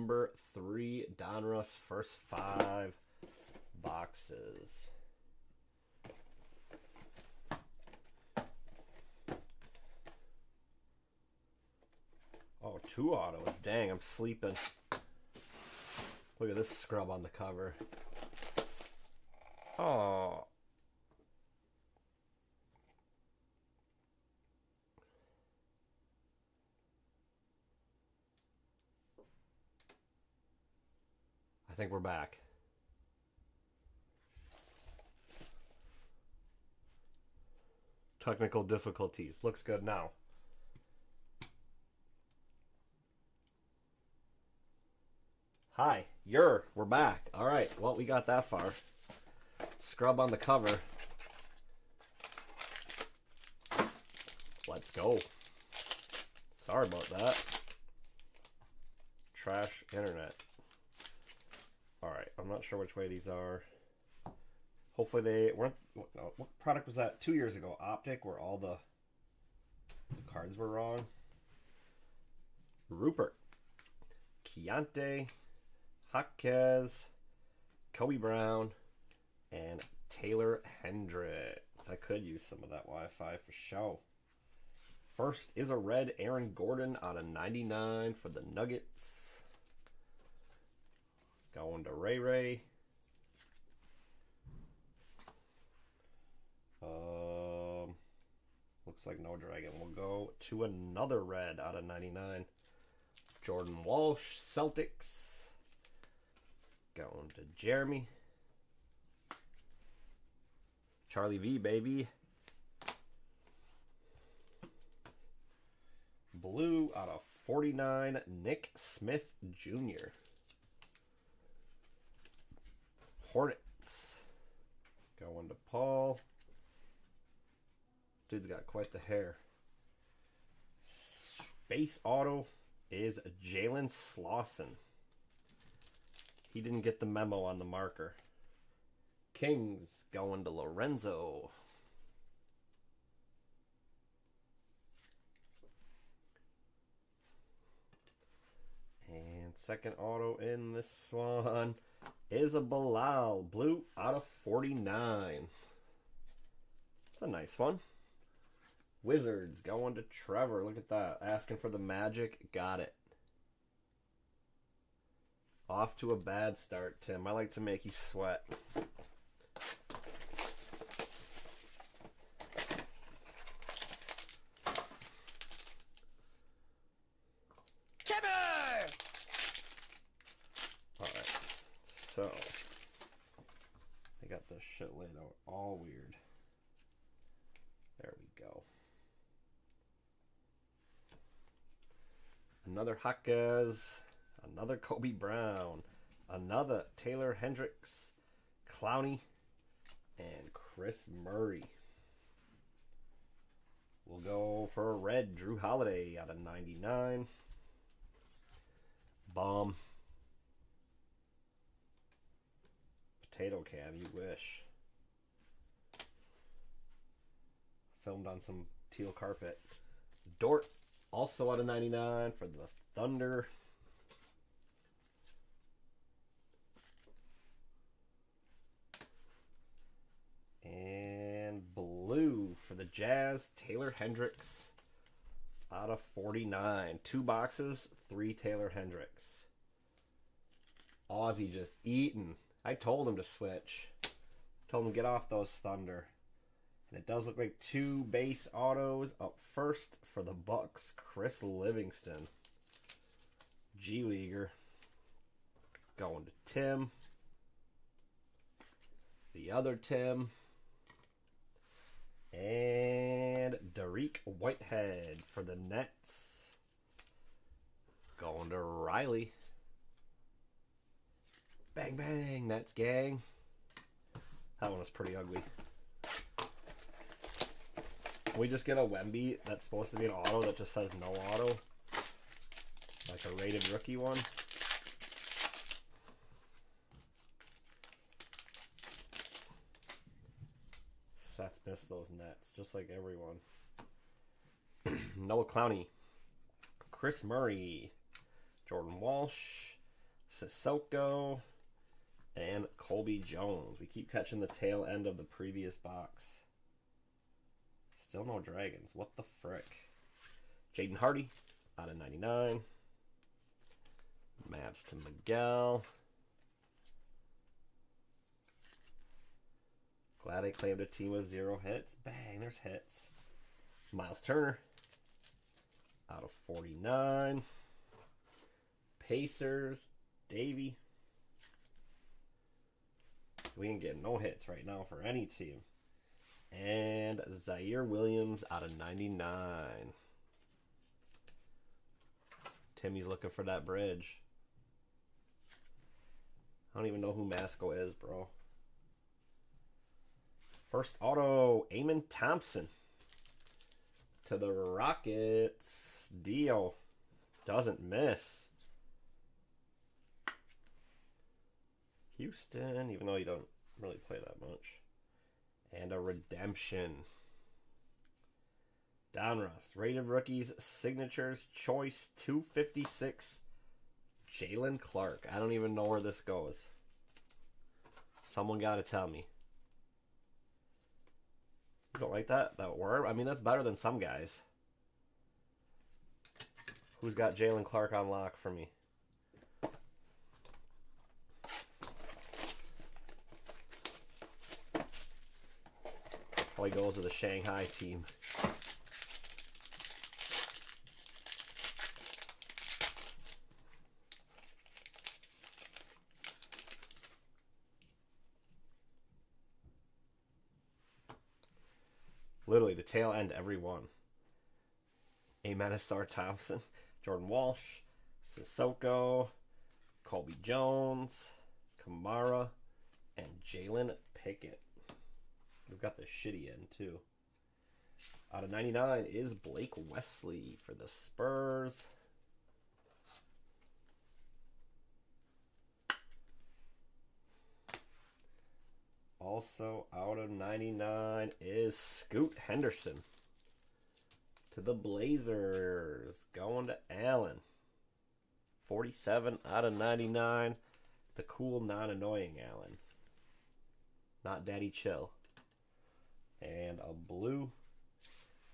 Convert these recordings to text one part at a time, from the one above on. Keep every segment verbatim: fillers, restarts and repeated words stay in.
number three, Donruss, first five boxes. Oh, two autos. Dang, I'm sleeping. Look at this scrub on the cover. Oh. I think we're back. Technical difficulties. Looks good now. Hi, you're, we're back. All right, well, we got that far. Scrub on the cover. Let's go. Sorry about that. Trash internet. All right, I'm not sure which way these are. Hopefully they weren't, what, no, what product was that two years ago? Optic, where all the, the cards were wrong. Rupert, Keontae, Jaquez, Kobe Brown, and Taylor Hendricks. I could use some of that Wi-Fi for show. First is a red Aaron Gordon out of ninety-nine for the Nuggets. Going to Ray Ray. Um, looks like no dragon. We'll go to another red out of ninety-nine. Jordan Walsh, Celtics. Going to Jeremy. Charlie V, baby. Blue out of forty-nine, Nick Smith Junior Hornets. Going to Paul. Dude's got quite the hair. Space auto is Jalen Slosson. He didn't get the memo on the marker. Kings going to Lorenzo. And second auto in this one, Isabelal, blue out of forty-nine. That's a nice one. Wizards going to Trevor. Look at that. Asking for the magic. Got it. Off to a bad start, Tim. I like to make you sweat. Timber! Alright, so I got this shit laid out all weird. There we go. Another Hakas. Another Kobe Brown, another Taylor Hendricks, Clowney, and Chris Murray. We'll go for a red Jrue Holiday out of ninety-nine. Bomb. Potato cab, you wish. Filmed on some teal carpet. Dort, also out of ninety-nine for the Thunder. And blue for the Jazz, Taylor Hendricks out of forty-nine. Two boxes, three Taylor Hendricks. Aussie just eating. I told him to switch. Told him to get off those Thunder. And it does look like two base autos up first for the Bucks, Chris Livingston. G Leaguer. Going to Tim. The other Tim. And Dariq Whitehead for the Nets. Going to Riley. Bang, bang, Nets gang. That one was pretty ugly. Can we just get a Wemby that's supposed to be an auto that just says no auto? Like a rated rookie one? Seth missed those Nets, just like everyone. Noah Clowney, Chris Murray, Jordan Walsh, Sissoko, and Colby Jones. We keep catching the tail end of the previous box. Still no Dragons. What the frick? Jaden Hardy out of ninety-nine. Mavs to Miguel. Glad I claimed a team with zero hits. Bang, there's hits. Miles Turner out of forty-nine. Pacers, Davey. We can get no hits right now for any team. And Zaire Williams out of ninety-nine. Timmy's looking for that bridge. I don't even know who Masco is, bro. First auto, Amen Thompson. To the Rockets. Deal. Doesn't miss. Houston, even though you don't really play that much. And a redemption. Donruss, rated rookies, signatures, choice, two fifty-six. Jalen Clark. I don't even know where this goes. Someone got to tell me. You don't like that, that word? I mean, that's better than some guys. Who's got Jalen Clark on lock for me? Probably goes to the Shanghai team. Literally, the tail end, every one. Amen Ausar Thompson, Jordan Walsh, Sissoko, Colby Jones, Kamara, and Jalen Pickett. We've got the shitty end, too. Out of ninety-nine is Blake Wesley for the Spurs. Also out of ninety-nine is Scoot Henderson to the Blazers. Going to Allen. forty-seven out of ninety-nine. The cool, non-annoying Allen. Not Daddy Chill. And a blue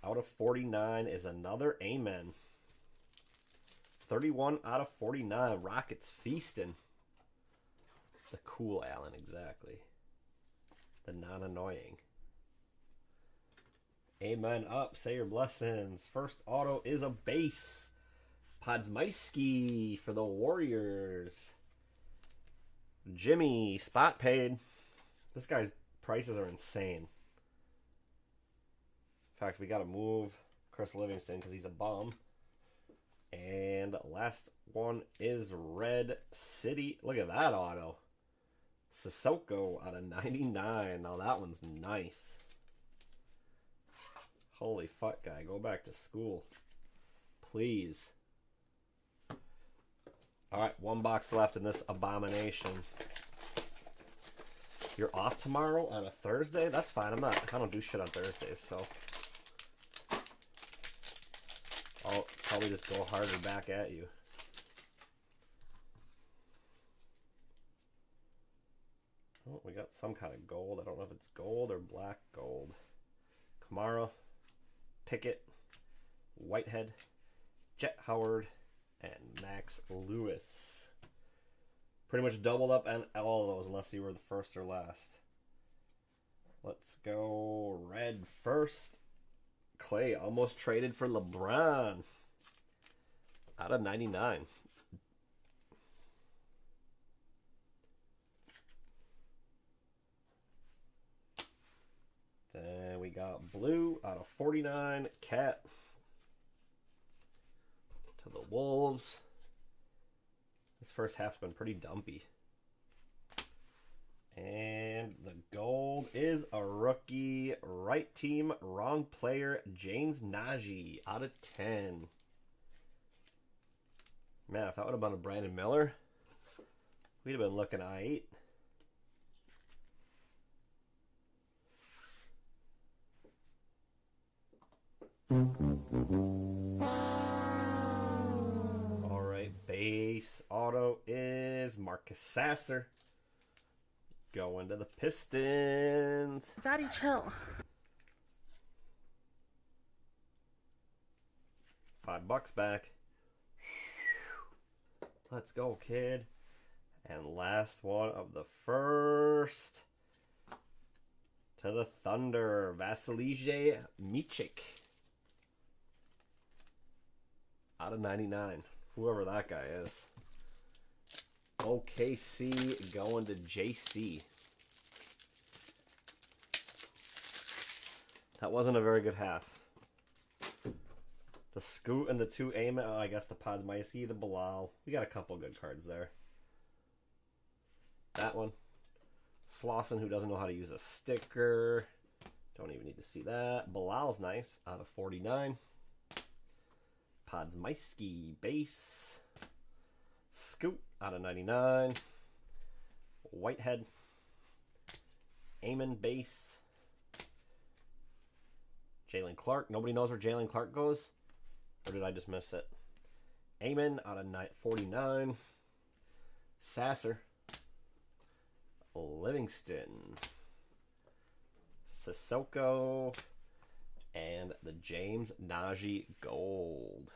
out of forty-nine is another Amen. thirty-one out of forty-nine. Rockets feasting. The cool Allen, exactly. The non-annoying. Amen up. Say your blessings. First auto is a base. Podzmyski for the Warriors. Jimmy. Spot paid. This guy's prices are insane. In fact, we got to move Chris Livingston because he's a bum. And last one is Red City. Look at that auto. Sissoko out of ninety-nine. Now that one's nice. Holy fuck, guy. Go back to school. Please. Alright, one box left in this abomination. You're off tomorrow on a Thursday? That's fine. I'm not. I don't do shit on Thursdays, so I'll probably just go harder back at you. Oh, we got some kind of gold. I don't know if it's gold or black gold. Kamara, Pickett, Whitehead, Jet Howard, and Max Lewis. Pretty much doubled up on all of those unless you were the first or last. Let's go red first. Clay almost traded for LeBron. Out of ninety-nine. Then we got blue out of forty-nine. Cat to the Wolves. This first half's been pretty dumpy. And the gold is a rookie. Right team, wrong player. James Naji out of ten. Man, if that would have been a Brandon Miller, we'd have been looking I eight. All right, base auto is is Marcus Sasser. Going to the Pistons. Daddy, chill. Five bucks back. Let's go, kid. And last one of the first. To the Thunder, Vasilije Micic. Out of ninety-nine. Whoever that guy is. O K C going to J C. That wasn't a very good half. The Scoot and the two Amen. Oh, I guess the Podzmyski, the Bilal. We got a couple good cards there. That one. Slosson, who doesn't know how to use a sticker. Don't even need to see that. Bilal's nice. Out of forty-nine. Podzmyski base. Scoot out of ninety-nine. Whitehead. Amen base. Jalen Clark. Nobody knows where Jalen Clark goes. Or did I just miss it? Amen out of forty-nine. Sasser. Livingston. Sissoko. And the James Naji gold.